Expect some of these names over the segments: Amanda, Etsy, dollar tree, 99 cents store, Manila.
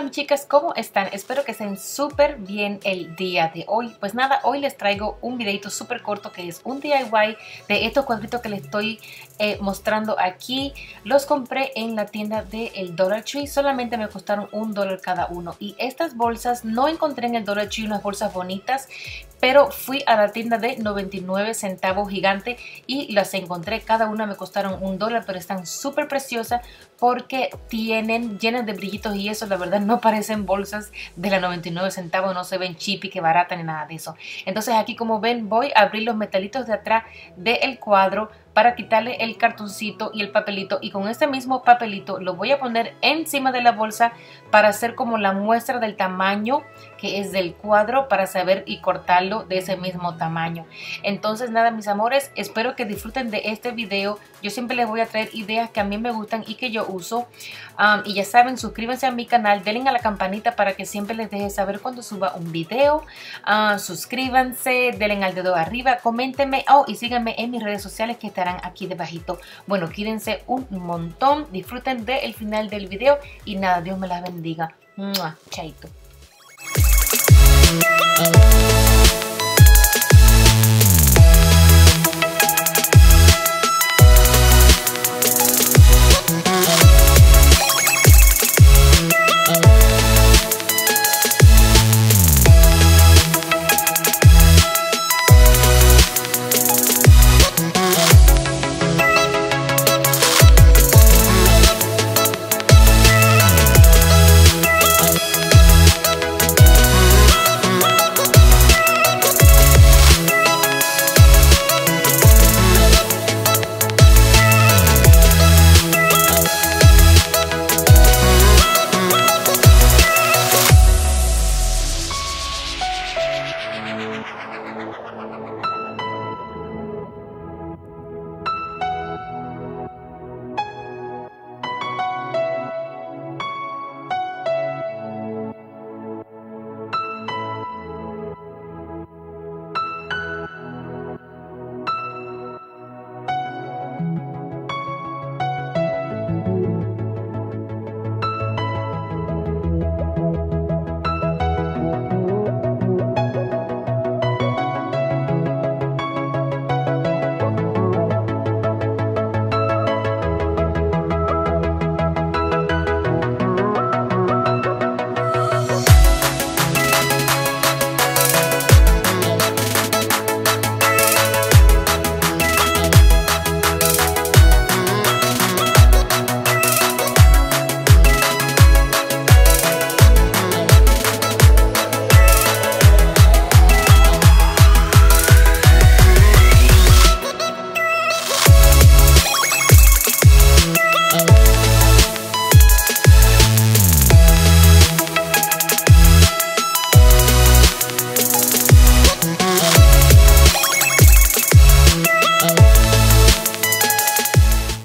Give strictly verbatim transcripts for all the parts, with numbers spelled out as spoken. Hola mis chicas, ¿cómo están? Espero que estén súper bien el día de hoy. Pues nada, hoy les traigo un videito súper corto que es un D I Y de estos cuadritos que les estoy eh, mostrando aquí. Los compré en la tienda del Dollar Tree, solamente me costaron un dólar cada uno. Y estas bolsas no encontré en el Dollar Tree unas bolsas bonitas, pero fui a la tienda de noventa y nueve centavos gigante y las encontré. Cada una me costaron un dólar, pero están súper preciosas porque tienen llenas de brillitos y eso, la verdad, no parecen bolsas de la noventa y nueve centavos, no se ven cheap y que barata ni nada de eso. Entonces aquí, como ven, voy a abrir los metalitos de atrás del cuadro para quitarle el cartoncito y el papelito, y con este mismo papelito lo voy a poner encima de la bolsa para hacer como la muestra del tamaño que es del cuadro, para saber y cortarlo de ese mismo tamaño. Entonces nada mis amores, espero que disfruten de este video. Yo siempre les voy a traer ideas que a mí me gustan y que yo uso, um, y ya saben, suscríbanse a mi canal, denle a la campanita para que siempre les deje saber cuando suba un video. Uh, suscríbanse, denle al dedo arriba, coméntenme oh, y síganme en mis redes sociales que estarán aquí debajito. Bueno, quídense un montón, disfruten del final del video y nada, Dios me las bendiga. ¡Mua! Chaito.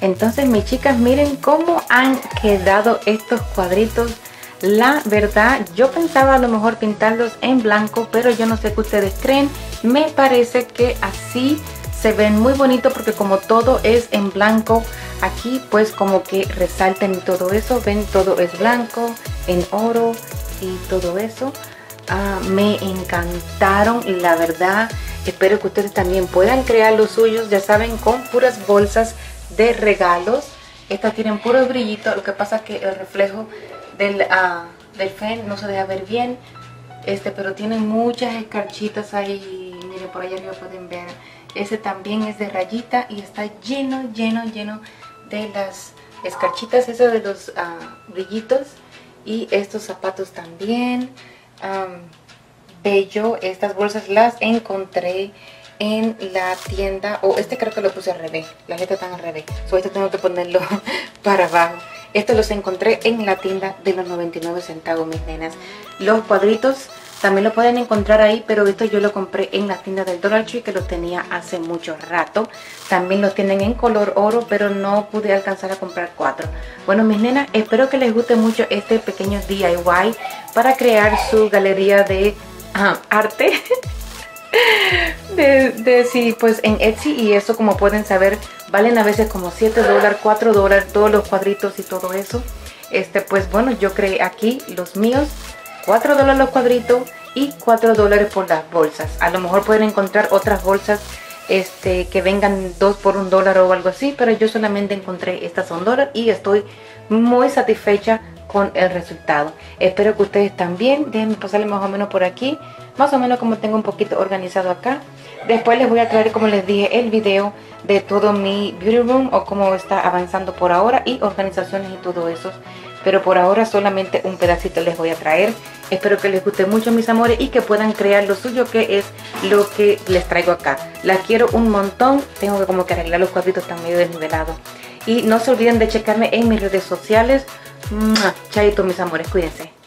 Entonces mis chicas, miren cómo han quedado estos cuadritos. La verdad, yo pensaba a lo mejor pintarlos en blanco, pero yo no sé qué ustedes creen. Me parece que así se ven muy bonitos porque como todo es en blanco, aquí pues como que resalten y todo eso. Ven, todo es blanco, en oro y todo eso. Ah, me encantaron, la verdad. Espero que ustedes también puedan crear los suyos, ya saben, con puras bolsas de regalos. Estas tienen puros brillitos, lo que pasa es que el reflejo del, uh, del fan no se deja ver bien, este, pero tienen muchas escarchitas ahí. Miren, por allá arriba pueden ver, ese también es de rayita y está lleno, lleno, lleno de las escarchitas, esas de los uh, brillitos. Y estos zapatos también, um, bello. Estas bolsas las encontré en la tienda, o oh, este creo que lo puse al revés, las letras están al revés, so, esto tengo que ponerlo para abajo. Estos los encontré en la tienda de los noventa y nueve centavos, mis nenas. Los cuadritos también los pueden encontrar ahí, pero esto yo lo compré en la tienda del Dollar Tree, que los tenía hace mucho rato. También los tienen en color oro, pero no pude alcanzar a comprar cuatro. Bueno mis nenas, espero que les guste mucho este pequeño D I Y para crear su galería de uh, arte de, de sí, pues en Etsy. Y eso, como pueden saber, valen a veces como siete dólares, cuatro dólares, todos los cuadritos y todo eso. este, pues bueno, yo creé aquí los míos, cuatro dólares los cuadritos y cuatro dólares por las bolsas. A lo mejor pueden encontrar otras bolsas este, que vengan dos por un dólar o algo así, pero yo solamente encontré estas a un dólar y estoy muy satisfecha con el resultado. Espero que ustedes también. Déjenme pasarle más o menos por aquí, más o menos como tengo un poquito organizado acá. Después les voy a traer, como les dije, el video de todo mi beauty room o cómo está avanzando por ahora y organizaciones y todo eso. Pero por ahora solamente un pedacito les voy a traer. Espero que les guste mucho, mis amores, y que puedan crear lo suyo, que es lo que les traigo acá. Las quiero un montón. Tengo que como que arreglar los cuadritos, están medio desnivelados. Y no se olviden de checarme en mis redes sociales. Chaito, mis amores, cuídense.